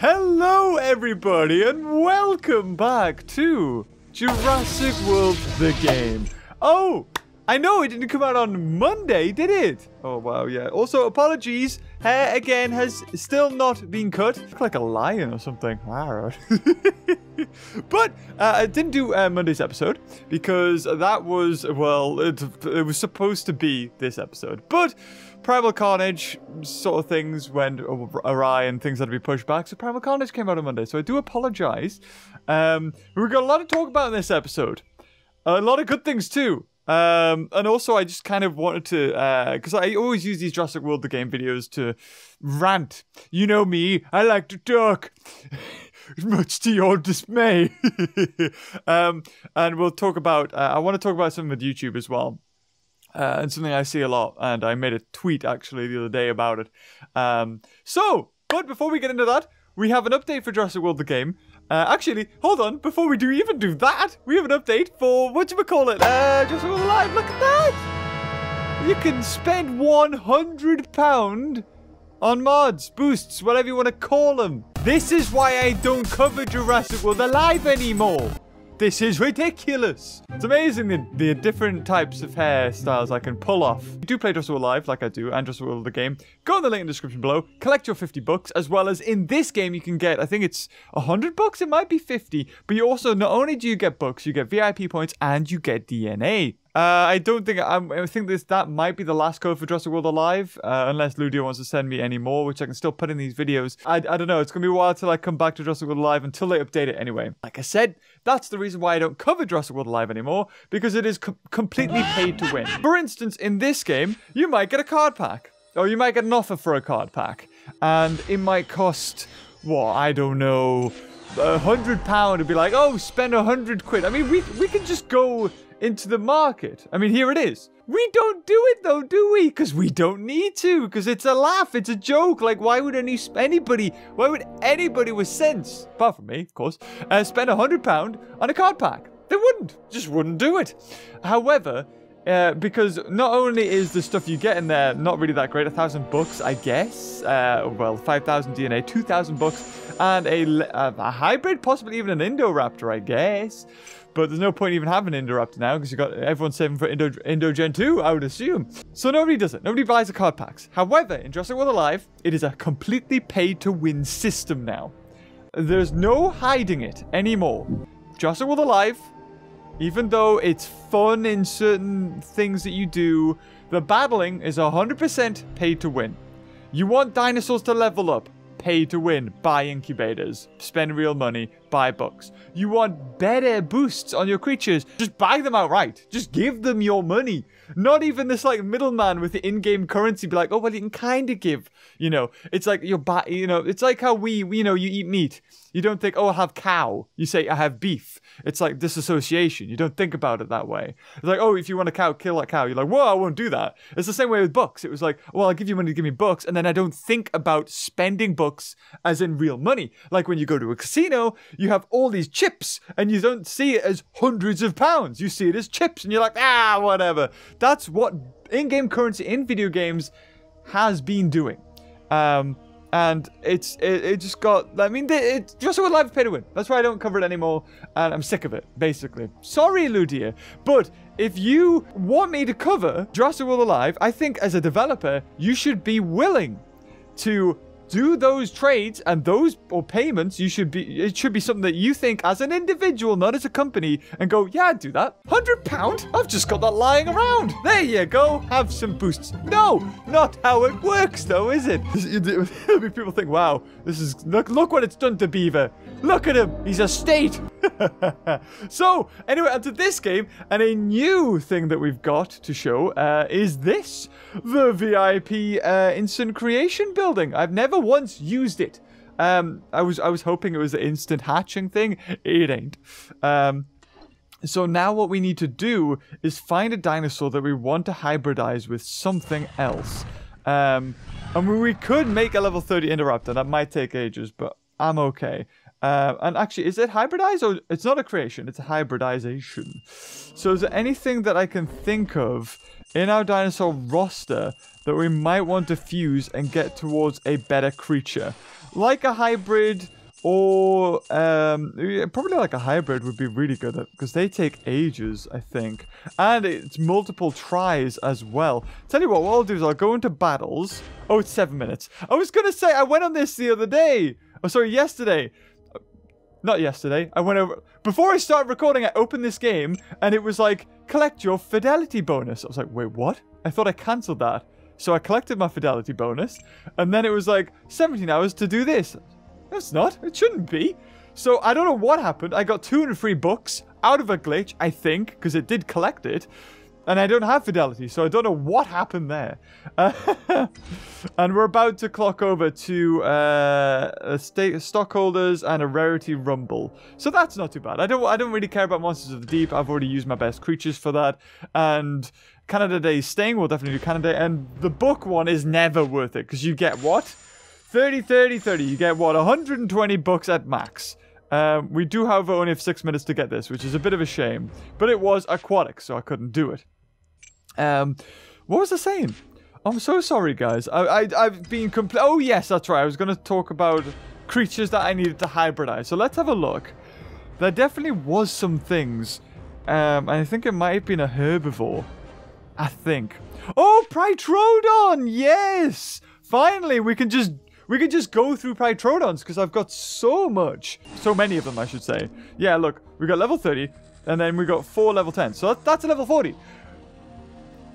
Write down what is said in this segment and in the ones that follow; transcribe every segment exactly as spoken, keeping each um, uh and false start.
Hello everybody and welcome back to Jurassic World the game. Oh, I know it didn't come out on Monday, did it? Oh wow, yeah. Also, apologies. Hair again has still not been cut. I look like a lion or something. Wow. But uh, I didn't do uh, Monday's episode because that was, well, it, it was supposed to be this episode. But Primal Carnage sort of things went awry and things had to be pushed back. So Primal Carnage came out on Monday. So I do apologize. Um, we've got a lot to talk about in this episode. A lot of good things too. Um, and also I just kind of wanted to, uh, because I always use these Jurassic World the Game videos to rant. You know me, I like to talk, much to your dismay. um, and we'll talk about, uh, I want to talk about something with YouTube as well. Uh, and something I see a lot, and I made a tweet actually the other day about it. Um, so, but before we get into that, we have an update for Jurassic World the Game. Uh, actually, hold on, before we do even do that, we have an update for, whatchamacallit, uh, Jurassic World Alive, look at that! You can spend one hundred pounds on mods, boosts, whatever you want to call them. This is why I don't cover Jurassic World Alive anymore. This is ridiculous. It's amazing the, the different types of hairstyles I can pull off. If you do play Jurassic World Live, like I do, and Jurassic World the Game, go on the link in the description below, collect your fifty bucks, as well as in this game you can get, I think it's one hundred bucks, it might be fifty, but you also, not only do you get bucks, you get V I P points, and you get D N A. Uh, I don't think, I'm, I think this that might be the last code for Jurassic World Alive, uh, unless Ludia wants to send me any more, which I can still put in these videos. I, I don't know, it's going to be a while till I come back to Jurassic World Alive, until they update it anyway. Like I said, that's the reason why I don't cover Jurassic World Alive anymore, because it is com completely paid to win. For instance, in this game, you might get a card pack, or you might get an offer for a card pack, and it might cost, well, I don't know, a hundred pound, to be like, oh, spend a hundred quid. I mean, we, we can just go into the market. I mean, here it is. We don't do it though, do we? Because we don't need to, because it's a laugh, it's a joke. Like, why would any anybody, why would anybody with sense, apart from me, of course, uh, spend a hundred pound on a card pack? They wouldn't, just wouldn't do it. However, uh, because not only is the stuff you get in there not really that great, a thousand bucks, I guess, uh, well, five thousand D N A, two thousand bucks, and a, a hybrid, possibly even an Indoraptor, I guess. But there's no point even having an Indoraptor now because you got everyone saving for Indo Indogen two, I would assume. So nobody does it. Nobody buys the card packs. However, in Jurassic World Alive, it is a completely pay-to-win system now. There's no hiding it anymore. Jurassic World Alive, even though it's fun in certain things that you do, the battling is one hundred percent pay-to-win. You want dinosaurs to level up. Pay to win, buy incubators, spend real money, buy bucks. You want better boosts on your creatures, just buy them outright. Just give them your money. Not even this like middleman with the in-game currency be like, oh, well, you can kind of give, you know, it's like you're buy, you know, it's like how we, you know, you eat meat. You don't think, oh, I have cow. You say, I have beef. It's like disassociation. You don't think about it that way. It's like, oh, if you want a cow, kill that cow. You're like, whoa, I won't do that. It's the same way with bucks. It was like, well, I'll give you money to give me bucks. And then I don't think about spending bucks as in real money. Like when you go to a casino, you have all these chips and you don't see it as hundreds of pounds. You see it as chips and you're like, ah, whatever. That's what in-game currency in video games has been doing. Um... And it's, it, it just got, I mean, it's Jurassic World Live is pay to win. That's why I don't cover it anymore, and I'm sick of it, basically. Sorry, Ludia, but if you want me to cover Jurassic World Alive, I think as a developer, you should be willing to do those trades and those, or payments, you should be, it should be something that you think as an individual, not as a company, and go, yeah, I'd do that. one hundred pound? I've just got that lying around. There you go. Have some boosts. No, not how it works though, is it? People think, wow, this is, look, look what it's done to Beaver. Look at him. He's a state. So anyway, onto this game, and a new thing that we've got to show uh, is this, the V I P uh, instant creation building. I've never once used it. Um, I was I was hoping it was the instant hatching thing. It ain't. Um, so now what we need to do is find a dinosaur that we want to hybridize with something else. Um, I mean, we could make a level thirty Indoraptor. That might take ages, but I'm okay. Uh, and actually, is it hybridized or it's not a creation? It's a hybridization. So is there anything that I can think of in our dinosaur roster that we might want to fuse and get towards a better creature? like a hybrid or um, probably like a hybrid would be really good at, because they take ages, I think. And it's multiple tries as well. Tell you what, what I'll do is I'll go into battles. Oh, it's seven minutes. I was going to say, I went on this the other day. Oh, sorry, yesterday. Not yesterday. I went over... Before I started recording, I opened this game, and it was like, collect your fidelity bonus. I was like, wait, what? I thought I cancelled that. So I collected my fidelity bonus, and then it was like, seventeen hours to do this. That's not. It shouldn't be. So I don't know what happened. I got two hundred three books out of a glitch, I think, because it did collect it. And I don't have fidelity, so I don't know what happened there. Uh, and we're about to clock over to uh, a state stockholders and a rarity rumble, so that's not too bad. I don't, I don't really care about Monsters of the Deep. I've already used my best creatures for that. And Canada Day's staying. We'll definitely do Canada Day. And the book one is never worth it, because you get what? thirty, thirty, thirty. You get what? one hundred twenty books at max. Um, we do, however, only have six minutes to get this, which is a bit of a shame. But it was aquatic, so I couldn't do it. Um, what was I saying? I'm so sorry, guys. I, I, I've been compl- Oh, yes, that's right. I was going to talk about creatures that I needed to hybridize. So let's have a look. There definitely was some things. Um, and I think it might have been a herbivore. I think. Oh, Brightrodon! Yes! Finally, we can just... We could just go through Pteranodons, because I've got so much. So many of them, I should say. Yeah, look, we got level thirty, and then we got four level tens. So that's a level forty.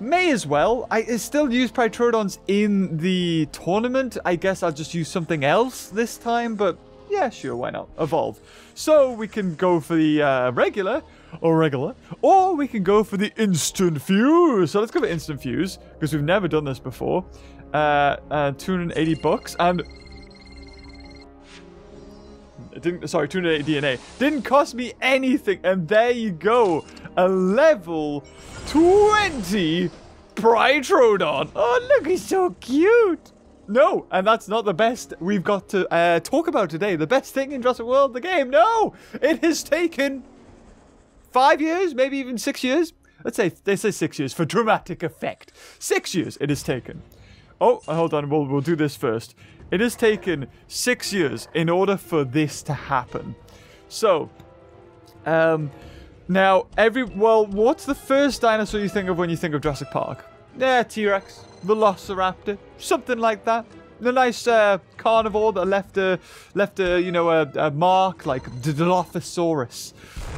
May as well. I still use Pteranodons in the tournament. I guess I'll just use something else this time, but yeah, sure, why not? Evolve. So we can go for the uh, regular, or regular, or we can go for the instant fuse. So let's go for instant fuse, because we've never done this before. Uh, uh, two hundred eighty bucks, and it didn't, sorry, two hundred eighty D N A. Didn't cost me anything, and there you go. A level twenty Brightrodon. Oh, look, he's so cute. No, and that's not the best we've got to uh, talk about today. The best thing in Jurassic World, the game. No, it has taken five years, maybe even six years. Let's say, they say six years for dramatic effect. Six years it has taken. Oh, hold on, we'll, we'll do this first. It has taken six years in order for this to happen. So, um, now, every, well, what's the first dinosaur you think of when you think of Jurassic Park? Yeah, T-Rex, Velociraptor, something like that. The nice uh, carnivore that left a, left a, you know, a, a mark, like Dilophosaurus.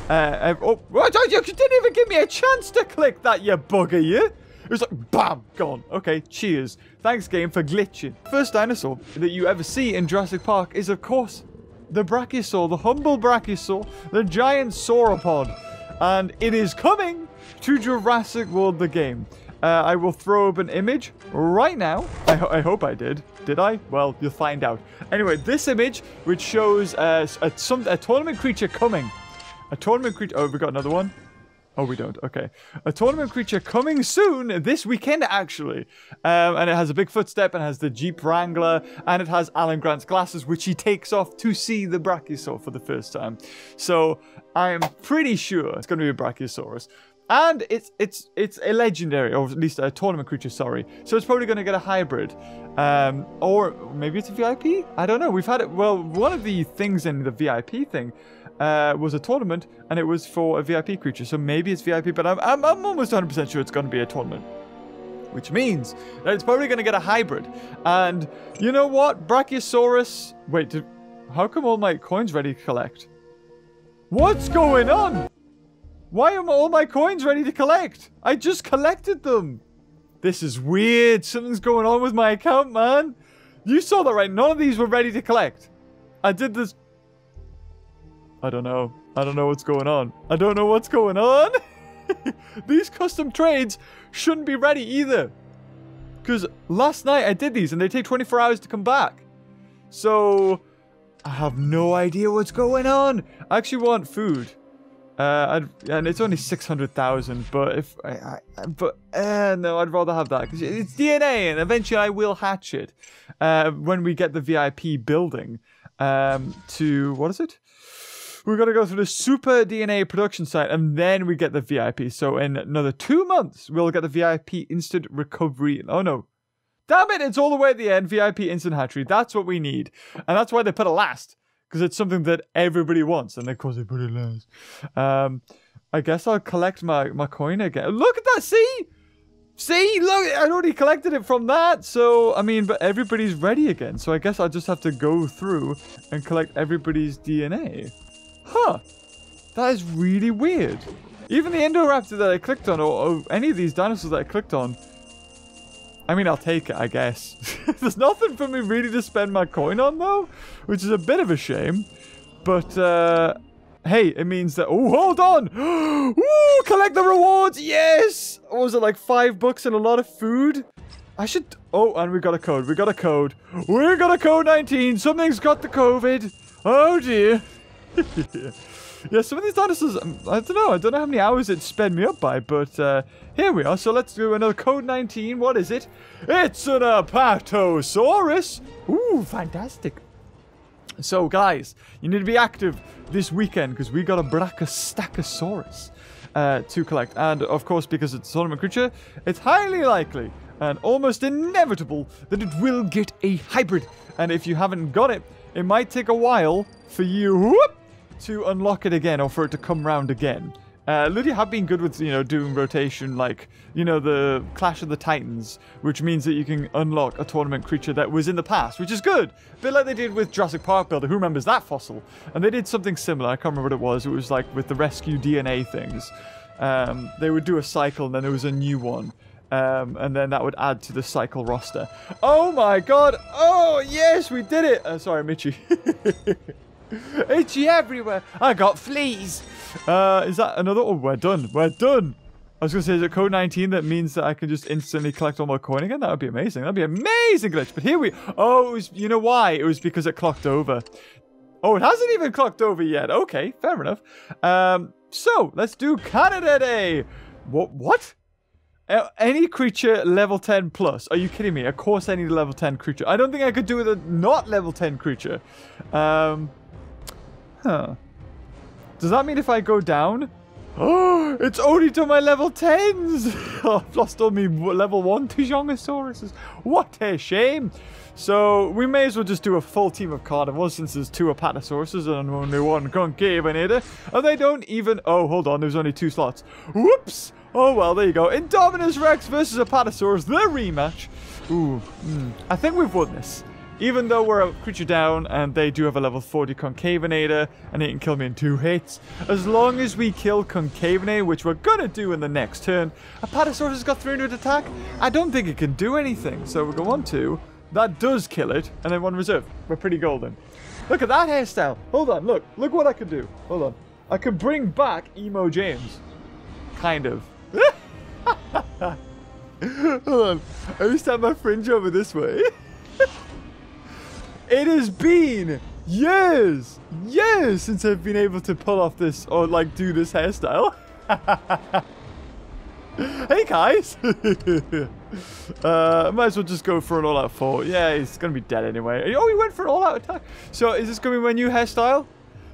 Uh, oh, you didn't even give me a chance to click that, you bugger, you. It was like, bam, gone. Okay, cheers. Thanks, game, for glitching. First dinosaur that you ever see in Jurassic Park is, of course, the Brachiosaur, the humble Brachiosaur, the giant sauropod. And it is coming to Jurassic World, the game. Uh, I will throw up an image right now. I, ho I hope I did. Did I? Well, you'll find out. Anyway, this image, which shows uh, a, some, a tournament creature coming. A tournament creature. Oh, we got another one. Oh, we don't. Okay. A tournament creature coming soon, this weekend, actually. Um, and it has a big footstep, and has the Jeep Wrangler, and it has Alan Grant's glasses, which he takes off to see the Brachiosaur for the first time. So, I'm pretty sure it's going to be a Brachiosaurus. And it's it's it's a legendary, or at least a tournament creature, sorry. So it's probably going to get a hybrid. Um, or maybe it's a V I P? I don't know. We've had it. Well, one of the things in the V I P thing... Uh, was a tournament, and it was for a V I P creature, so maybe it's V I P, but I'm, I'm, I'm almost one hundred percent sure it's going to be a tournament, which means that it's probably going to get a hybrid. And you know what, Brachiosaurus, wait, did, how come all my coins ready to collect? What's going on? Why am all my coins ready to collect? I just collected them. This is weird. Something's going on with my account, man. You saw that, right? None of these were ready to collect. I did this. I don't know. I don't know what's going on. I don't know what's going on. These custom trades shouldn't be ready either. Because last night I did these and they take twenty-four hours to come back. So I have no idea what's going on. I actually want food. Uh, I'd, and it's only six hundred thousand, but if I, I but uh, no, I'd rather have that because it's D N A, and eventually I will hatch it uh, when we get the V I P building um, to, what is it? We're going to go through the super D N A production site, and then we get the V I P. So in another two months, we'll get the V I P instant recovery. Oh, no. Damn it, it's all the way at the end, V I P Instant Hatchery. That's what we need. And that's why they put it last, because it's something that everybody wants, and of course they put it last. Um, I guess I'll collect my, my coin again. Look at that, see? See, look, I'd already collected it from that. So, I mean, but everybody's ready again. So I guess I just have to go through and collect everybody's D N A. Huh, that is really weird. Even the Indoraptor that I clicked on, or, or any of these dinosaurs that I clicked on, I mean, I'll take it, I guess. There's nothing for me really to spend my coin on, though, which is a bit of a shame. But, uh, hey, it means that... Oh, hold on! Ooh, collect the rewards! Yes! What was it, like five bucks and a lot of food? I should... Oh, and we got a code. We got a code. We got a code nineteen. Something's got the COVID. Oh, dear. Yeah, some of these dinosaurs... I don't know. I don't know how many hours it sped me up by, but... Uh, here we are, so let's do another code nineteen. What is it? It's an Apatosaurus. Ooh, fantastic. So, guys, you need to be active this weekend because we got a Brachiosaurus uh, to collect. And, of course, because it's a tournament creature, it's highly likely and almost inevitable that it will get a hybrid. And if you haven't got it, it might take a while for you whoop, to unlock it again or for it to come round again. Uh, Ludia have been good with, you know, doing rotation like, you know, the Clash of the Titans, which means that you can unlock a tournament creature that was in the past, which is good. A bit like they did with Jurassic Park Builder. Who remembers that fossil? And they did something similar. I can't remember what it was. It was like with the rescue D N A things. Um, they would do a cycle and then there was a new one. Um, and then that would add to the cycle roster. Oh my god. Oh, yes, we did it. Uh, sorry, I'm itchy. Itchy everywhere. I got fleas. Uh, is that another? Oh, we're done. We're done. I was going to say, is it code nineteen that means that I can just instantly collect all my coin again? That would be amazing. That would be amazing glitch. But here we... Oh, it was, you know why? It was because it clocked over. Oh, it hasn't even clocked over yet. Okay, fair enough. Um, so, let's do Canada Day. What? What? Uh, any creature level ten plus. Are you kidding me? Of course, any level ten creature. I don't think I could do with a not level ten creature. Um, huh. Does that mean if I go down? Oh, it's only to my level tens. Oh, I've lost all me level one Tuojiangosauruses. What a shame. So we may as well just do a full team of carnivores since there's two Apatosauruses and only one Concavenator. And they don't even... Oh, hold on. There's only two slots. Whoops. Oh, well, there you go. Indominus Rex versus Apatosaurus. The rematch. Ooh. Mm. I think we've won this. Even though we're a creature down and they do have a level forty Concavenator and it can kill me in two hits. As long as we kill Concavenator, which we're going to do in the next turn. Apatosaurus has got three hundred attack. I don't think it can do anything. So we'll go on to. That does kill it. And then one reserve. We're pretty golden. Look at that hairstyle. Hold on. Look. Look what I can do. Hold on. I can bring back Emo James. Kind of. Hold on. I used to have my fringe over this way. It has been years, years since I've been able to pull off this or like do this hairstyle. Hey guys, uh, might as well just go for an all-out fall. Yeah, he's gonna be dead anyway. Oh, he went for an all-out attack. So is this gonna be my new hairstyle?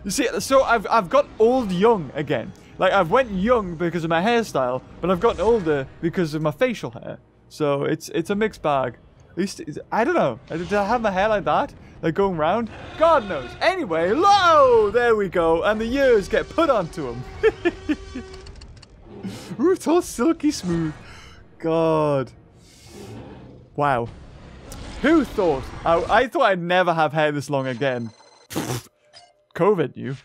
You see, so I've I've got old young again. Like I've went young because of my hairstyle, but I've gotten older because of my facial hair. So it's it's a mixed bag. At least, I don't know. Did I have my hair like that? Like going round? God knows. Anyway, lo! There we go. And the years get put onto them. Ooh, it's all silky smooth. God. Wow. Who thought? I, I thought I'd never have hair this long again. COVID knew.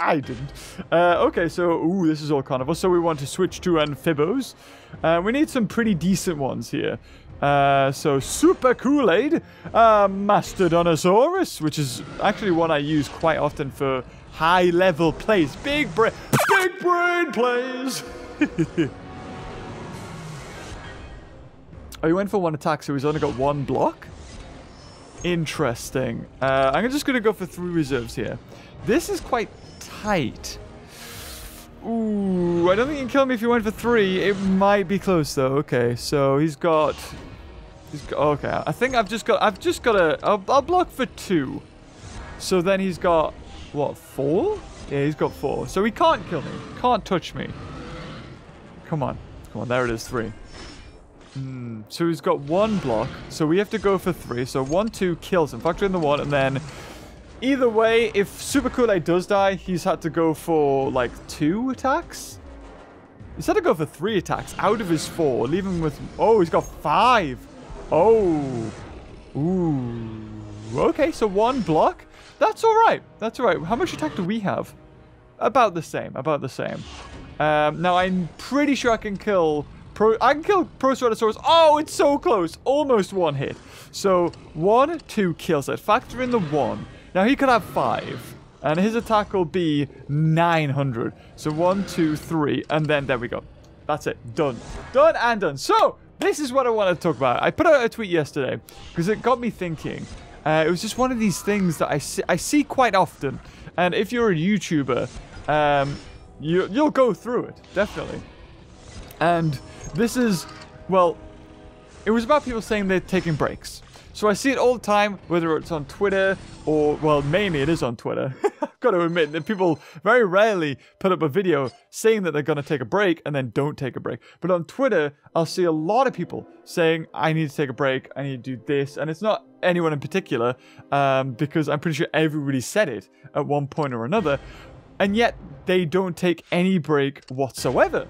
I didn't. Uh, okay, so, ooh, this is all carnivore. So we want to switch to Amphibos. Uh, we need some pretty decent ones here. Uh, so Super Kool-Aid, uh, Mastodonsaurus, which is actually one I use quite often for high-level plays. Big brain, big brain plays. Oh, he went for one attack, so he's only got one block. Interesting. Uh, I'm just gonna go for three reserves here. This is quite tight. Ooh, I don't think you can kill me if you went for three. It might be close though. Okay, so he's got, he's got. Okay, I think I've just got. I've just got a. I'll, I'll block for two. So then he's got what, four? Yeah, he's got four. So he can't kill me. Can't touch me. Come on, come on. There it is, three. Hmm. So he's got one block. So we have to go for three. So one, two kills him. Factor in the one, and then either way, if Super Kool-Aid does die, he's had to go for like two attacks. He's had to go for three attacks out of his four, leaving him with. Oh, he's got five. Oh. Ooh. Okay. So one block. That's all right. That's all right. How much attack do we have? About the same. About the same. Um, now, I'm pretty sure I can kill... Pro I can kill Proceratosaurus. Oh, it's so close. Almost one hit. So, one, two kills it. Factor in the one. Now, he could have five. And his attack will be nine hundred. So, one, two, three. And then, there we go. That's it. Done. Done and done. So, this is what I wanted to talk about. I put out a tweet yesterday. Because it got me thinking. Uh, it was just one of these things that I see, I see quite often. And if you're a YouTuber... Um, You, you'll go through it, definitely. And this is, well, it was about people saying they're taking breaks. So I see it all the time, whether it's on Twitter or, well, mainly it is on Twitter. I've got to admit that people very rarely put up a video saying that they're going to take a break and then don't take a break. But on Twitter, I'll see a lot of people saying, I need to take a break, I need to do this. And it's not anyone in particular, um, because I'm pretty sure everybody said it at one point or another. And yet, they don't take any break whatsoever.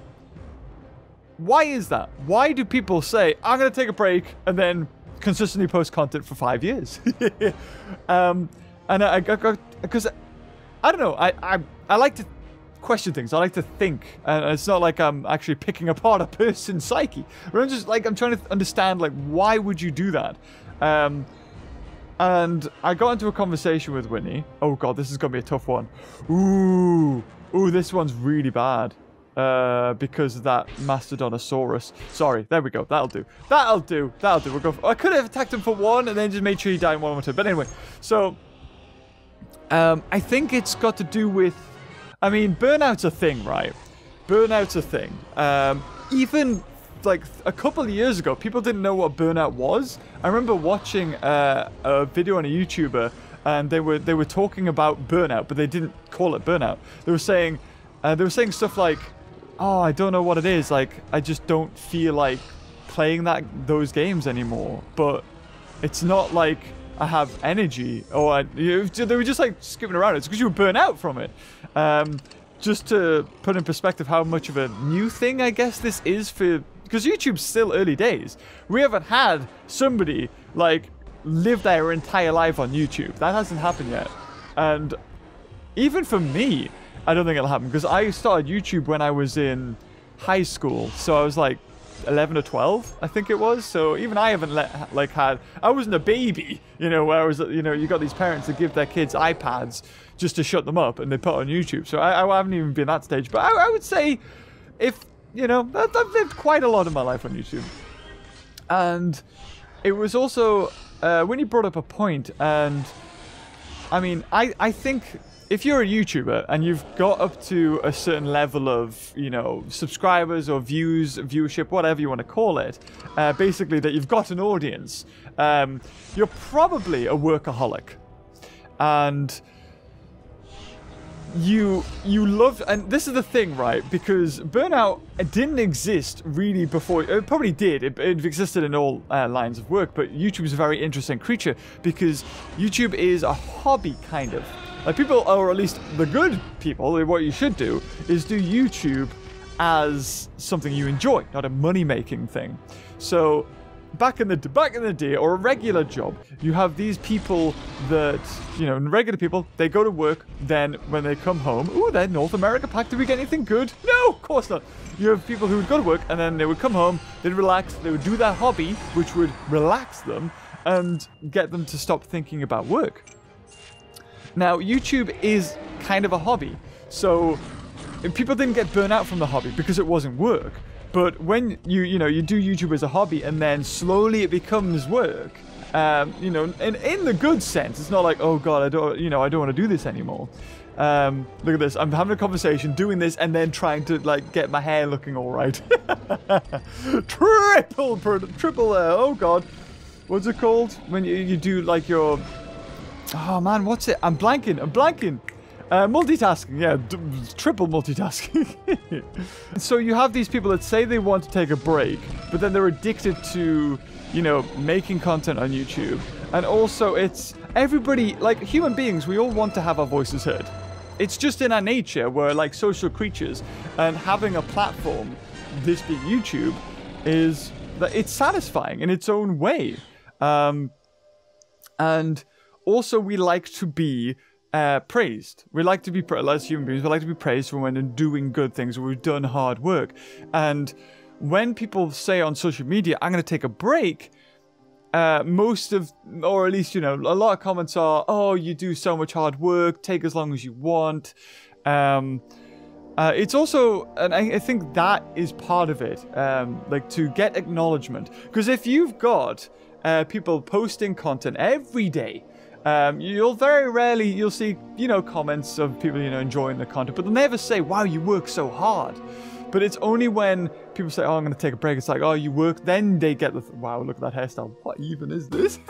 Why is that? Why do people say, I'm going to take a break, and then consistently post content for five years? um, and I got... Because, I, I don't know, I, I I like to question things. I like to think. And it's not like I'm actually picking apart a person's psyche. But I'm just, like, I'm trying to understand, like, why would you do that? Um... And I got into a conversation with Whitney. Oh, God, this is going to be a tough one. Ooh. Ooh, this one's really bad. Uh, because of that Mastodonsaurus. Sorry. There we go. That'll do. That'll do. That'll do. We'll go for, I could have attacked him for one and then just made sure he died in one more turn. But anyway, so... Um, I think it's got to do with... I mean, burnout's a thing, right? Burnout's a thing. Um, even... Like a couple of years ago, people didn't know what burnout was. I remember watching uh, a video on a YouTuber, and they were they were talking about burnout, but they didn't call it burnout. They were saying uh, they were saying stuff like, "Oh, I don't know what it is. Like, I just don't feel like playing that those games anymore." But it's not like I have energy, or I, you know, they were just like skipping around. It's because you were burnt out from it. Um, just to put in perspective, how much of a new thing I guess this is for. Because YouTube's still early days. We haven't had somebody, like, live their entire life on YouTube. That hasn't happened yet. And even for me, I don't think it'll happen. Because I started YouTube when I was in high school. So I was, like, eleven or twelve, I think it was. So even I haven't, let, like, had... I wasn't a baby, you know, where I was... You know, you got these parents that give their kids iPads just to shut them up. And they put it on YouTube. So I, I haven't even been that stage. But I, I would say if... You know, I've lived quite a lot of my life on YouTube. And it was also... Uh, Winnie brought up a point, and... I mean, I, I think if you're a YouTuber and you've got up to a certain level of, you know, subscribers or views, viewership, whatever you want to call it, uh, basically that you've got an audience, um, you're probably a workaholic. And... You you love, and this is the thing, right? Because burnout didn't exist really before. It probably did. It, it existed in all uh, lines of work, but YouTube is a very interesting creature because YouTube is a hobby, kind of. Like people, or at least the good people, what you should do is do YouTube as something you enjoy, not a money-making thing. So back in the back in the day, or a regular job, you have these people that, you know, regular people, they go to work, then when they come home, ooh, they're North America pack, did we get anything good? No, of course not. You have people who would go to work, and then they would come home, they'd relax, they would do their hobby, which would relax them, and get them to stop thinking about work. Now, YouTube is kind of a hobby, so people didn't get burnt out from the hobby, because it wasn't work. But when you, you know, you do YouTube as a hobby and then slowly it becomes work, um, you know, and in the good sense, it's not like, oh God, I don't, you know, I don't want to do this anymore. Um, look at this. I'm having a conversation, doing this, and then trying to like get my hair looking all right. triple, triple, uh, oh God. What's it called? When you, you do like your, oh man, what's it? I'm blanking, I'm blanking. Uh, multitasking, yeah, d triple multitasking. So you have these people that say they want to take a break, but then they're addicted to, you know, making content on YouTube. And also it's everybody, like human beings, we all want to have our voices heard. It's just in our nature, we're like social creatures, and having a platform, this being YouTube, is that it's satisfying in its own way. Um, and also we like to be Uh, praised. We like to be, as human beings, we like to be praised for when we're doing good things, when we've done hard work. And when people say on social media, I'm going to take a break, uh, most of, or at least, you know, a lot of comments are, oh, you do so much hard work, take as long as you want. Um, uh, it's also, and I, I think that is part of it, um, like to get acknowledgement. Because if you've got uh, people posting content every day, Um, you'll very rarely, you'll see, you know, comments of people, you know, enjoying the content, but they'll never say, wow, you work so hard. But it's only when people say, oh, I'm going to take a break. It's like, oh, you work. Then they get the, th wow, look at that hairstyle. What even is this?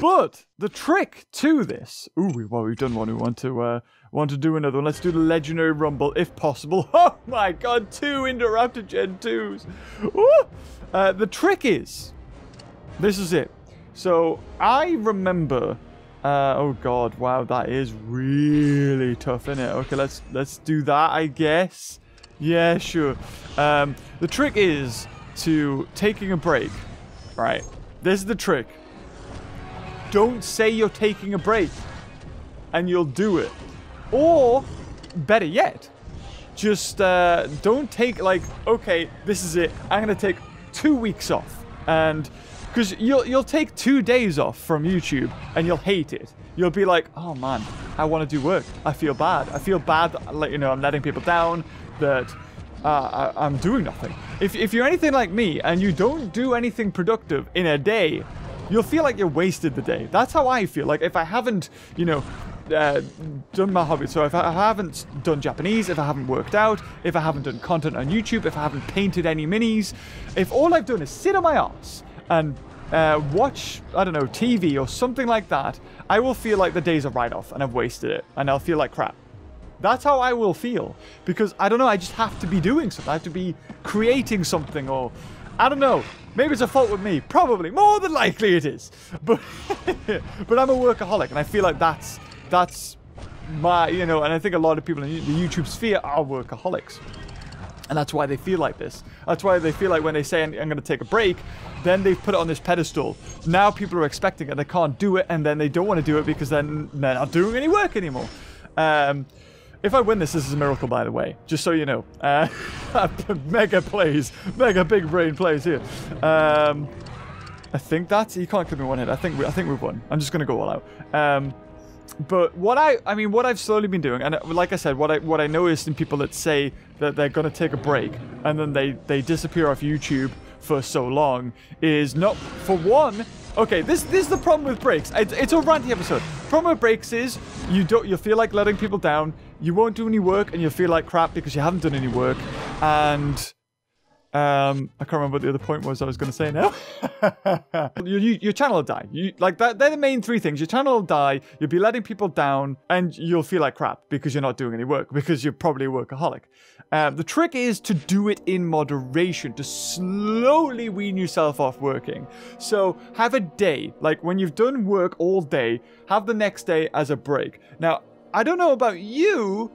But the trick to this, ooh, well, we've done one. We want to, uh, want to do another one. Let's do the legendary rumble if possible. Oh my God, two Indoraptor Gen twos. Ooh! Uh, the trick is, this is it. So I remember... Uh, oh God, wow, that is really tough, isn't it? Okay, let's let's do that, I guess. Yeah, sure. Um, the trick is to taking a break, right? This is the trick. Don't say you're taking a break, and you'll do it. Or, better yet, just uh, don't take, like, okay, this is it. I'm going to take two weeks off, and... Because you'll, you'll take two days off from YouTube and you'll hate it. You'll be like, oh man, I want to do work. I feel bad. I feel bad that, like, you know, I'm letting people down, that uh, I, I'm doing nothing. If, if you're anything like me and you don't do anything productive in a day, you'll feel like you wasted the day. That's how I feel. Like if I haven't, you know, uh, done my hobbies. So if I, I haven't done Japanese, if I haven't worked out, if I haven't done content on YouTube, if I haven't painted any minis, if all I've done is sit on my ass and uh, watch, I don't know, T V or something like that, I will feel like the day's a write-off and I've wasted it. And I'll feel like crap. That's how I will feel. Because, I don't know, I just have to be doing something. I have to be creating something, or, I don't know. Maybe it's a fault with me. Probably. More than likely it is. But but I'm a workaholic and I feel like that's, that's my, you know, and I think a lot of people in the YouTube sphere are workaholics. And that's why they feel like this. That's why they feel like when they say, I'm, I'm going to take a break, then they've put it on this pedestal. Now people are expecting it. They can't do it. And then they don't want to do it because then they're not doing any work anymore. Um, if I win this, this is a miracle, by the way. Just so you know. Uh, mega plays. Mega big brain plays here. Um, I think that's... You can't give me one hit. I think, we, I think we've won. I'm just going to go all out. Um, but what I... I mean, what I've slowly been doing... And like I said, what I, what I noticed in people that say that they're going to take a break, and then they, they disappear off YouTube for so long, is not, for one, okay, this this is the problem with breaks. It's, it's a ranty episode. Problem with breaks is you don't you feel like letting people down. You won't do any work, and you feel like crap because you haven't done any work. And um, I can't remember what the other point was I was going to say now. your, your, your channel will die. You, like that, they're the main three things. Your channel will die. You'll be letting people down, and you'll feel like crap because you're not doing any work because you're probably a workaholic. Uh, the trick is to do it in moderation, to slowly wean yourself off working. So have a day, like when you've done work all day, have the next day as a break. Now, I don't know about you,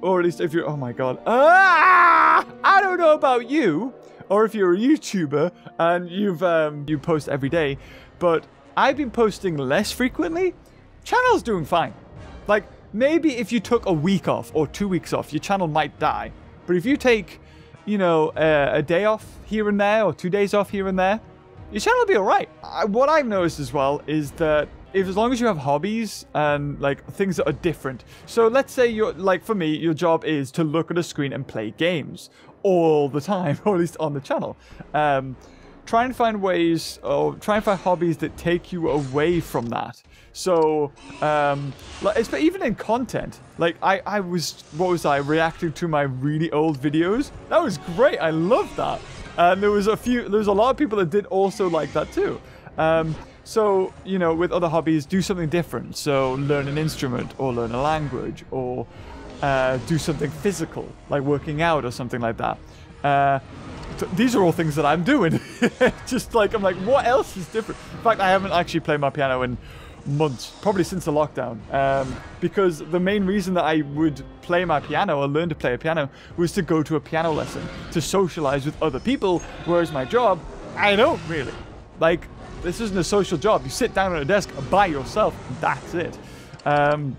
or at least if you're, oh my God, ah! I don't know about you, or if you're a YouTuber and you've um, you post every day, but I've been posting less frequently. Channel's doing fine. Like maybe if you took a week off or two weeks off, your channel might die. But if you take, you know, uh, a day off here and there, or two days off here and there, your channel will be all right. I, what I've noticed as well is that if as long as you have hobbies and, like, things that are different. So let's say you're, like, for me, your job is to look at a screen and play games all the time, or at least on the channel. Um, try and find ways, or try and find hobbies that take you away from that. So, um, like, even in content, like, I, I was, what was I, reacting to my really old videos? That was great, I loved that. And there was a few, there was a lot of people that did also like that too. Um, So, you know, with other hobbies, do something different. So learn an instrument or learn a language or uh, do something physical, like working out or something like that. Uh, these are all things that I'm doing. Just like, I'm like, what else is different? In fact, I haven't actually played my piano in months, probably since the lockdown, um, because the main reason that I would play my piano or learn to play a piano was to go to a piano lesson, to socialize with other people, whereas my job, I don't really. Like, this isn't a social job. You sit down at a desk by yourself, and that's it. Um,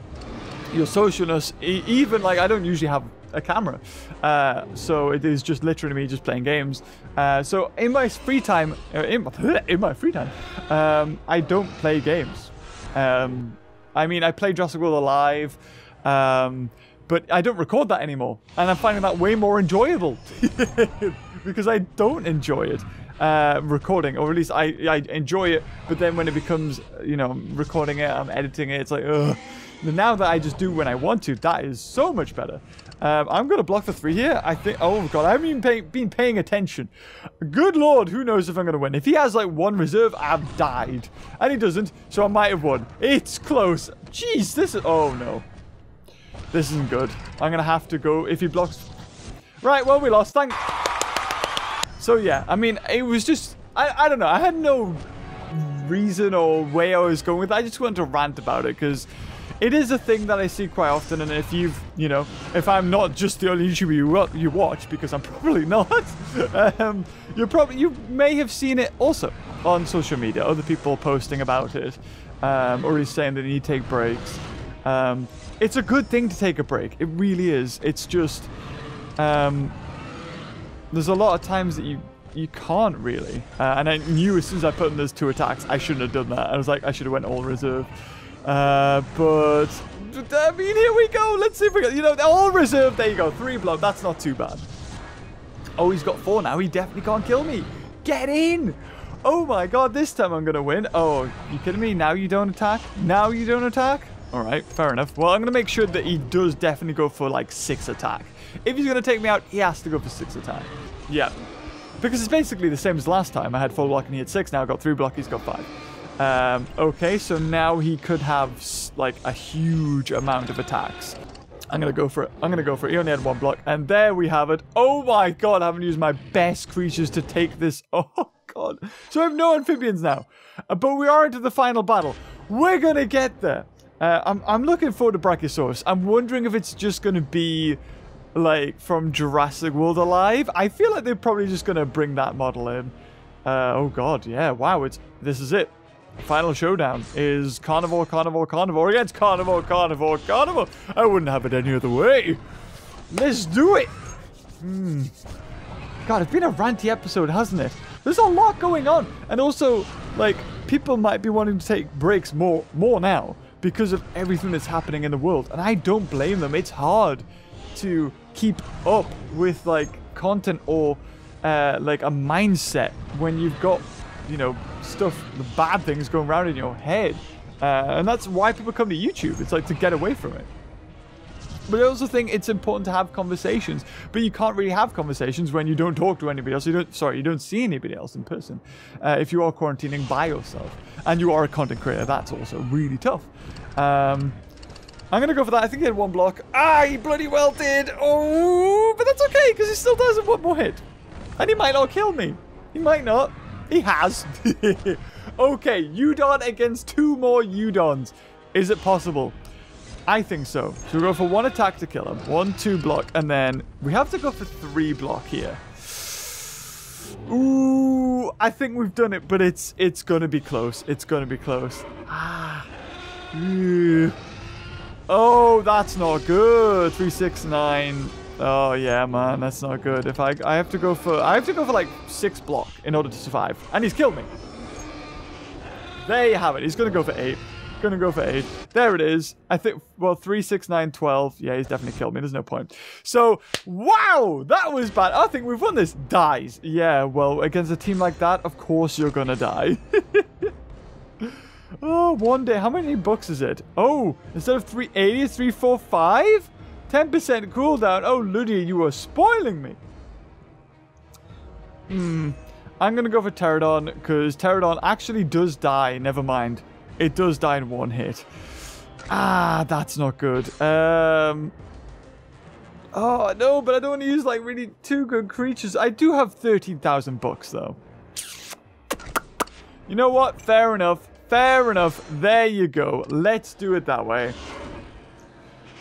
your socialness, e even like, I don't usually have a camera, uh, so it is just literally me just playing games. Uh, so in my free time, in, in my free time, um, I don't play games. Um, I mean, I play Jurassic World Alive, um, but I don't record that anymore, and I'm finding that way more enjoyable because I don't enjoy it uh, recording, or at least I, I enjoy it. But then when it becomes, you know, I'm recording it, I'm editing it, it's like, ugh. But now that I just do when I want to, that is so much better. Um, I'm gonna block for three here. I think. Oh god, I haven't even pay, been paying attention. Good lord, who knows if I'm gonna win? If he has like one reserve, I've died, and he doesn't, so I might have won. It's close. Jeez, this is. Oh no, this isn't good. I'm gonna have to go if he blocks. Right, well we lost. Thank. So yeah, I mean it was just. I I don't know. I had no reason or way I was going with it. I just wanted to rant about it because. It is a thing that I see quite often, and if you've, you know, if I'm not just the only YouTuber you, you watch, because I'm probably not, um, you're probably, you may have seen it also on social media, other people posting about it, um, or saying that you need to take breaks. Um, it's a good thing to take a break, it really is. It's just, um, there's a lot of times that you, you can't really, uh, and I knew as soon as I put in those two attacks, I shouldn't have done that. I was like, I should have went all reserve. Uh, but, I mean, here we go. Let's see if we got, you know, they're all reserved. There you go. Three blood. That's not too bad. Oh, he's got four now. He definitely can't kill me. Get in. Oh, my God. This time I'm going to win. Oh, you kidding me? Now you don't attack? Now you don't attack? All right. Fair enough. Well, I'm going to make sure that he does definitely go for, like, six attack. If he's going to take me out, he has to go for six attack. Yeah. Because it's basically the same as last time. I had four block and he had six. Now I've got three block. He's got five. Um, okay, so now he could have like a huge amount of attacks. I'm gonna go for it. I'm gonna go for it. He only had one block, and there we have it. Oh my god, I haven't used my best creatures to take this. Oh god. So I have no amphibians now, uh, but we are into the final battle. We're gonna get there. Uh, I'm, I'm looking forward to Brachiosaurus. I'm wondering if it's just gonna be like from Jurassic World Alive. I feel like they're probably just gonna bring that model in. Uh, oh god, yeah. Wow, it's this is it. Final showdown is carnivore, carnivore, carnivore against carnivore, carnivore, carnivore. I wouldn't have it any other way. Let's do it. Mm. God, it's been a ranty episode, hasn't it? There's a lot going on. And also, like, people might be wanting to take breaks more, more now because of everything that's happening in the world. And I don't blame them. It's hard to keep up with, like, content or, uh, like, a mindset when you've got, you know, stuff, the bad things going around in your head. Uh, and that's why people come to YouTube. It's like to get away from it. But I also think it's important to have conversations. But you can't really have conversations when you don't talk to anybody else. You don't, sorry, you don't see anybody else in person. Uh, if you are quarantining by yourself and you are a content creator, that's also really tough. Um, I'm going to go for that. I think he had one block. Ah, he bloody well did. Oh, but that's okay because he still does one more hit. And he might not kill me. He might not. He has. Okay, Udon against two more Udons. Is it possible? I think so. So we go for one attack to kill him. One, two block, and then we have to go for three block here. Ooh, I think we've done it, but it's it's gonna be close. It's gonna be close. Ah. Yeah. Oh, that's not good. Three, six, nine. Oh yeah, man, that's not good. If I I have to go for I have to go for like six block in order to survive, and he's killed me. There you have it. He's gonna go for eight. Gonna go for eight. There it is. I think. Well, three, six, nine, twelve. Yeah, he's definitely killed me. There's no point. So wow, that was bad. I think we've won this. Dies. Yeah. Well, against a team like that, of course you're gonna die. Oh, one day. How many bucks is it? Oh, instead of three eighty, it's three, four, five. ten percent cooldown. Oh, Ludia, you are spoiling me. Hmm. I'm going to go for Pteranodon, because Pteranodon actually does die. Never mind. It does die in one hit. Ah, that's not good. Um... Oh, no, but I don't want to use, like, really two good creatures. I do have thirteen thousand bucks, though. You know what? Fair enough. Fair enough. There you go. Let's do it that way.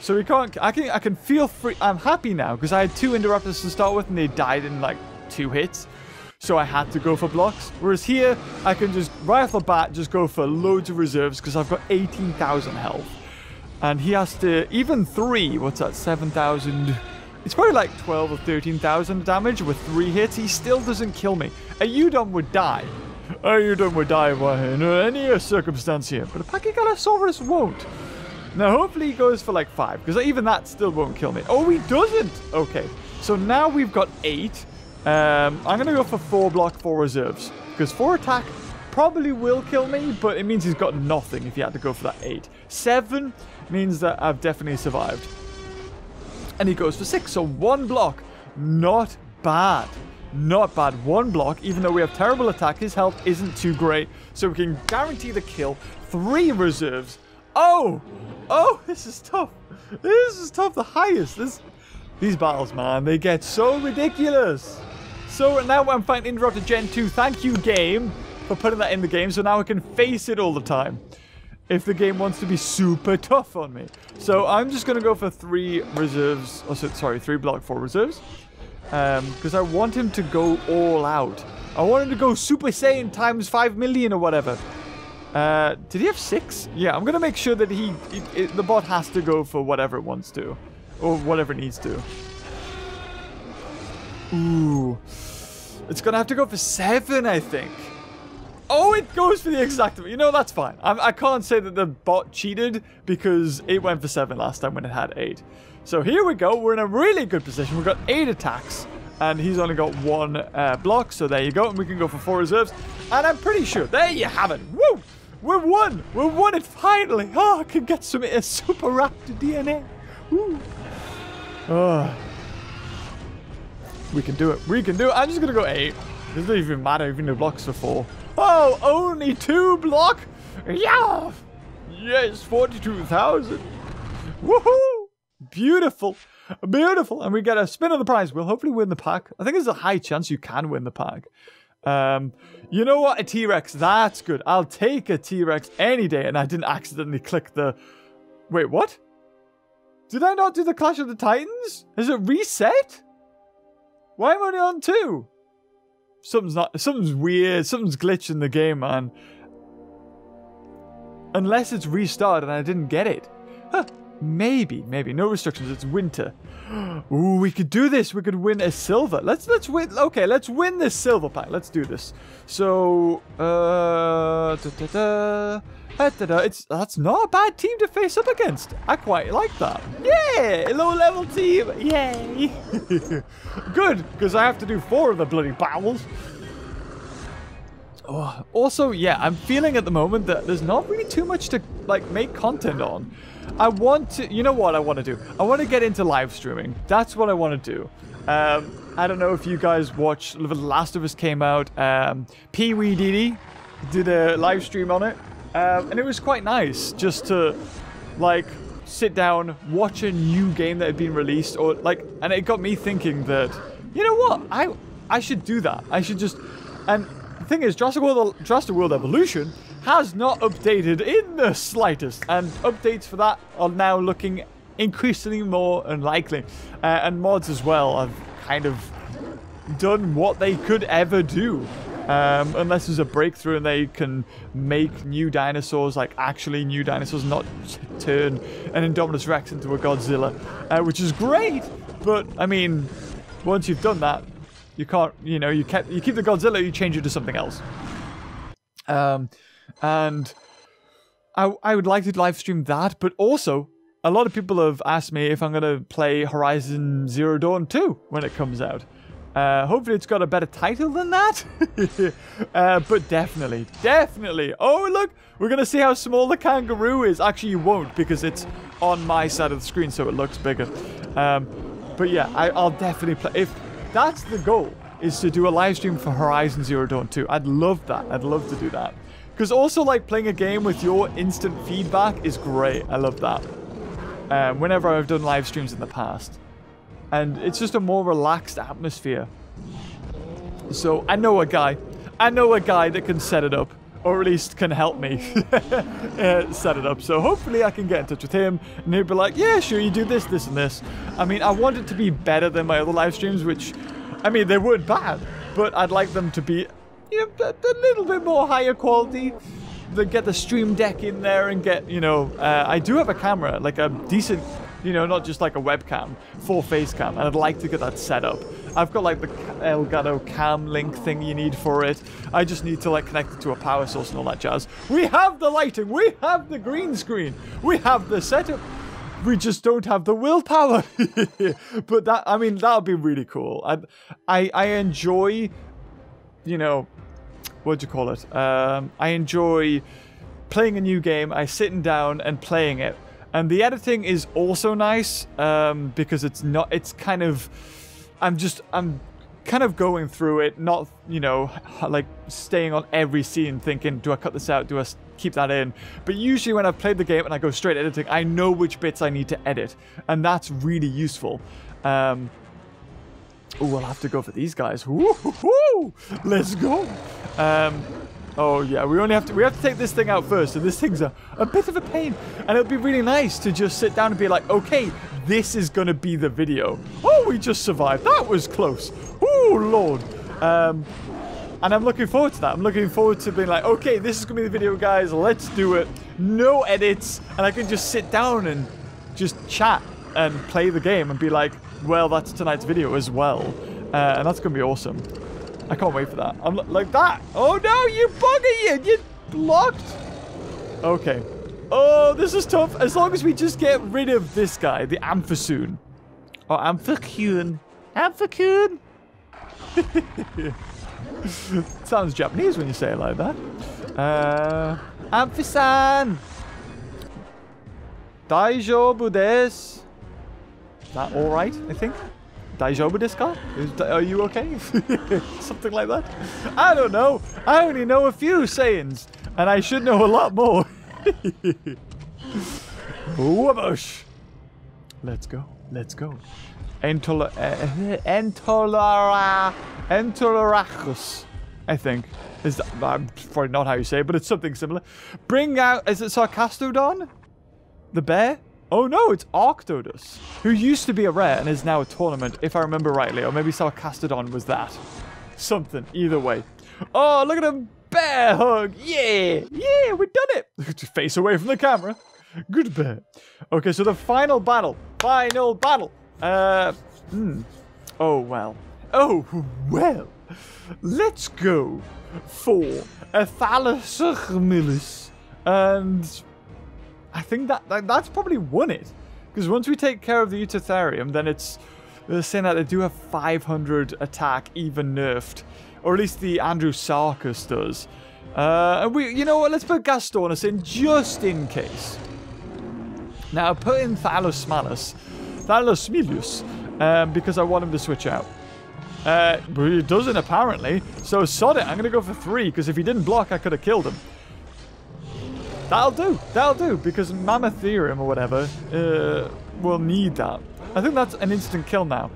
So we can't... I can, I can feel free... I'm happy now, because I had two Indoraptors to start with, and they died in, like, two hits. So I had to go for blocks. Whereas here, I can just, right off the bat, just go for loads of reserves, because I've got eighteen thousand health. And he has to, even three, what's that, seven thousand? It's probably like twelve or thirteen thousand damage with three hits. He still doesn't kill me. A Udon would die. A Udon would die in any circumstance here. But a Pachygalosaurus won't. Now, hopefully he goes for like five, because even that still won't kill me. Oh, he doesn't. Okay, so now we've got eight. Um, I'm going to go for four block, four reserves. Because four attack probably will kill me, but it means he's got nothing if he had to go for that eight. Seven means that I've definitely survived. And he goes for six, so one block. Not bad. Not bad. One block, even though we have terrible attack, his health isn't too great, so we can guarantee the kill. Three reserves. Oh! Oh, this is tough. This is tough. The highest. This, these battles, man, they get so ridiculous. So now I'm fighting Indoraptor Gen two. Thank you, game, for putting that in the game, so now I can face it all the time. If the game wants to be super tough on me. So I'm just going to go for three reserves. Oh, sorry, three block, four reserves. Because um, I want him to go all out. I want him to go Super Saiyan times five million or whatever. Uh, did he have six? Yeah, I'm going to make sure that he, it, it, the bot has to go for whatever it wants to. Or whatever it needs to. Ooh. It's going to have to go for seven, I think. Oh, it goes for the exact... You know, that's fine. I, I can't say that the bot cheated because it went for seven last time when it had eight. So here we go. We're in a really good position. We've got eight attacks. And he's only got one uh, block. So there you go. And we can go for four reserves. And I'm pretty sure... There you have it. Woo! We're won. We're won it finally. Oh, I can get some uh, Super Raptor D N A. Woo. Oh. We can do it. We can do it. I'm just going to go eight. It doesn't even matter if you know blocks for four. Oh, only two block? Yeah! Yes, forty-two thousand. Woohoo! Beautiful. Beautiful. And we get a spin of the prize. We'll hopefully win the pack. I think there's a high chance you can win the pack. Um, you know what? A T-Rex. That's good. I'll take a T-Rex any day. And I didn't accidentally click the... Wait, what? Did I not do the Clash of the Titans? Has it reset? Why am I only on two? Something's not. Something's weird. Something's glitching in the game, man. Unless it's restarted and I didn't get it. Huh, maybe, maybe no restrictions. It's winter. Ooh, we could do this. We could win a silver. Let's let's win. Okay, let's win this silver pack. Let's do this. So, uh, da, da, da, da, da, da. It's that's not a bad team to face up against. I quite like that. Yeah, low level team. Yay. Good, because I have to do four of the bloody battles. Oh, also, yeah, I'm feeling at the moment that there's not really too much to, like, make content on. I want to... You know what I want to do? I want to get into live streaming. That's what I want to do. Um, I don't know if you guys watched... The Last of Us came out. Um, PeeWeeDD did a live stream on it. Um, and it was quite nice just to, like... sit down, watch a new game that had been released, or like, and it got me thinking that, you know what, I I should do that. I should just, and the thing is, Jurassic World, Jurassic World Evolution has not updated in the slightest, and updates for that are now looking increasingly more unlikely, uh, and mods as well have kind of done what they could ever do. Um, unless there's a breakthrough and they can make new dinosaurs, like actually new dinosaurs, not turn an Indominus Rex into a Godzilla, uh, which is great. But I mean, once you've done that, you can't, you know, you kept, you keep the Godzilla, you change it to something else. Um, and I, I would like to live stream that, but also a lot of people have asked me if I'm going to play Horizon Zero Dawn two when it comes out. Uh, hopefully it's got a better title than that. uh, but definitely, definitely. Oh, look, we're going to see how small the kangaroo is. Actually, you won't because it's on my side of the screen, so it looks bigger. Um, but yeah, I, I'll definitely play. If that's the goal, is to do a live stream for Horizon Zero Dawn two. I'd love that. I'd love to do that. Because also, like, playing a game with your instant feedback is great. I love that. Um, whenever I've done live streams in the past. And it's just a more relaxed atmosphere. So, I know a guy. I know a guy that can set it up. Or at least can help me uh, set it up. So hopefully I can get in touch with him. And he'll be like, yeah, sure, you do this, this, and this. I mean, I want it to be better than my other live streams, which... I mean, they weren't bad. But I'd like them to be, you know, a little bit more higher quality. Then get the stream deck in there and get, you know... Uh, I do have a camera, like a decent... You know, not just like a webcam, full face cam. And I'd like to get that set up. I've got like the Elgato cam link thing you need for it. I just need to like connect it to a power source and all that jazz. We have the lighting. We have the green screen. We have the setup. We just don't have the willpower. But that, I mean, that would be really cool. I, I, I enjoy, you know, what do you call it? Um, I enjoy playing a new game. I sitting down and playing it. And the editing is also nice, um, because it's not, it's kind of, I'm just, I'm kind of going through it, not, you know, like staying on every scene thinking, do I cut this out? Do I keep that in? But usually when I've played the game and I go straight editing, I know which bits I need to edit. And that's really useful. Um, oh, I'll have to go for these guys. Woo-hoo-hoo! Let's go. Um... Oh yeah, we only have to we have to take this thing out first, and this thing's a, a bit of a pain. And it'll be really nice to just sit down and be like, okay, this is gonna be the video. Oh, we just survived. That was close. Oh Lord. Um and I'm looking forward to that. I'm looking forward to being like, okay, this is gonna be the video, guys, let's do it. No edits, and I can just sit down and just chat and play the game and be like, well, that's tonight's video as well. Uh, and that's gonna be awesome. I can't wait for that. I'm like that. Oh no, you bugger, you. You're blocked. Okay. Oh, this is tough. As long as we just get rid of this guy, the Amphicyon. Oh, Amphicyon. Amphicyon. Sounds Japanese when you say it like that. Uh, Amphicyon. Daijoubu desu. That all right, I think. Daijoubu desu ka? Are you okay? Something like that. I don't know. I only know a few sayings, and I should know a lot more. Whoosh! Let's go. Let's go. Entola- Entolara- Entolarachus, I think. Is that, that's probably not how you say it, but it's something similar. Bring out, is it Sarcastodon? The bear? Oh no, it's Arctodus, who used to be a rare and is now a tournament, if I remember rightly. Or maybe Sarcastodon was that. Something, either way. Oh, look at him. Bear hug. Yeah. Yeah, we've done it. Face away from the camera. Good bear. Okay, so the final battle. Final battle. Uh, hmm. Oh, well. Oh, well. Let's go for a Thalassochmilus and... I think that, that that's probably won it. Because once we take care of the Eutotherium, then it's... They're saying that they do have five hundred attack, even nerfed. Or at least the Andrewsarchus does. Uh, and we, you know what? Let's put Gastornis in just in case. Now, put in Thalasmalus. Thalasmilius. Um, because I want him to switch out. Uh, but he doesn't, apparently. So, sod it. I'm going to go for three. Because if he didn't block, I could have killed him. That'll do, that'll do, because Mammotherium or whatever uh, will need that. I think that's an instant kill now.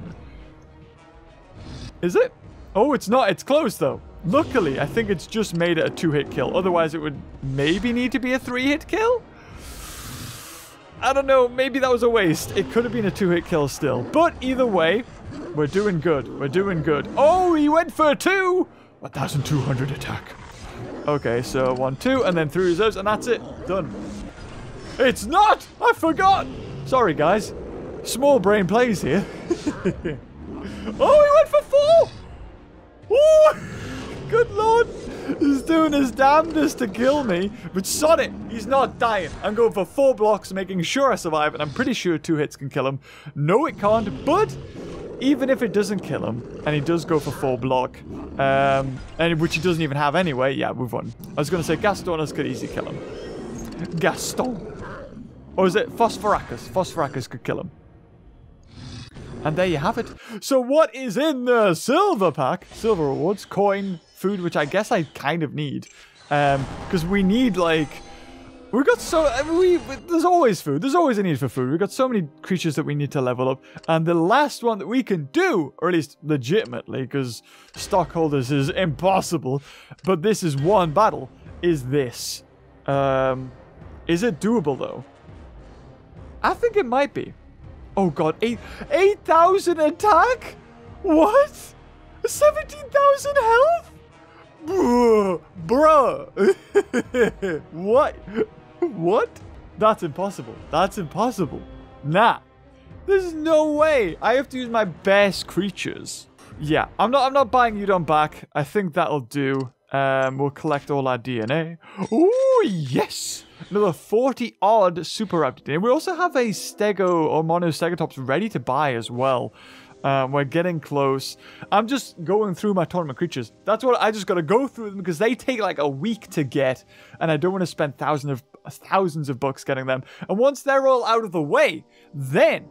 Is it? Oh, it's not, it's close though. Luckily, I think it's just made it a two-hit kill. Otherwise, it would maybe need to be a three-hit kill? I don't know, maybe that was a waste. It could have been a two-hit kill still. But either way, we're doing good, we're doing good. Oh, he went for a two! one thousand two hundred attack. Okay, so one, two, and then three reserves, and that's it. Done. It's not! I forgot! Sorry, guys. Small brain plays here. Oh, he went for four! Oh, good Lord. He's doing his damnedest to kill me. But sod it, he's not dying. I'm going for four blocks, making sure I survive, and I'm pretty sure two hits can kill him. No, it can't, but... Even if it doesn't kill him, and he does go for full block, um, and which he doesn't even have anyway, yeah, we've won. I was going to say Gastornis could easily kill him. Gaston. Or is it Phosphoracus? Phosphoracus could kill him. And there you have it. So what is in the silver pack? Silver rewards, coin, food, which I guess I kind of need. Um, because we need, like... We've got so... I mean, we, there's always food. There's always a need for food. We've got so many creatures that we need to level up. And the last one that we can do, or at least legitimately, because stockholders is impossible, but this is one battle, is this. Um, is it doable, though? I think it might be. Oh, God. eight thousand attack? What? seventeen thousand health? Bruh. Bruh. What? What? That's impossible. That's impossible. Nah. There's no way. I have to use my best creatures. Yeah. I'm not I'm not buying Udon back. I think that'll do. Um, we'll collect all our D N A. Ooh, yes! Another forty-odd Super Raptor D N A. We also have a Stego or Monostegatops ready to buy as well. Um, we're getting close. I'm just going through my tournament creatures. That's what I just got to go through them because they take like a week to get. And I don't want to spend thousands of, thousands of bucks getting them. And once they're all out of the way, then,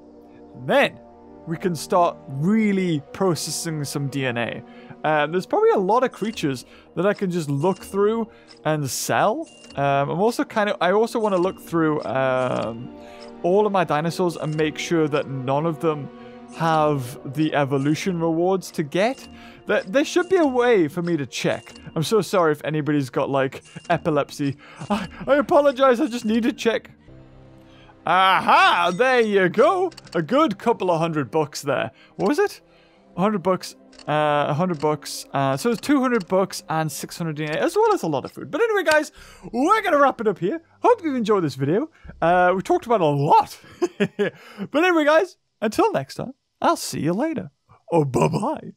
then we can start really processing some D N A. Um, there's probably a lot of creatures that I can just look through and sell. Um, I'm also kind of, I also want to look through um, all of my dinosaurs and make sure that none of them have the evolution rewards to get. There, there should be a way for me to check. I'm so sorry if anybody's got, like, epilepsy. I, I apologize, I just need to check. Aha! There you go! A good couple of hundred bucks there. What was it? A hundred bucks. Uh, a hundred bucks, uh, so it's two hundred bucks and six hundred D N A, as well as a lot of food. But anyway, guys, we're gonna wrap it up here. Hope you've enjoyed this video. Uh, we talked about a lot. But anyway, guys, until next time, I'll see you later. Oh, bye-bye.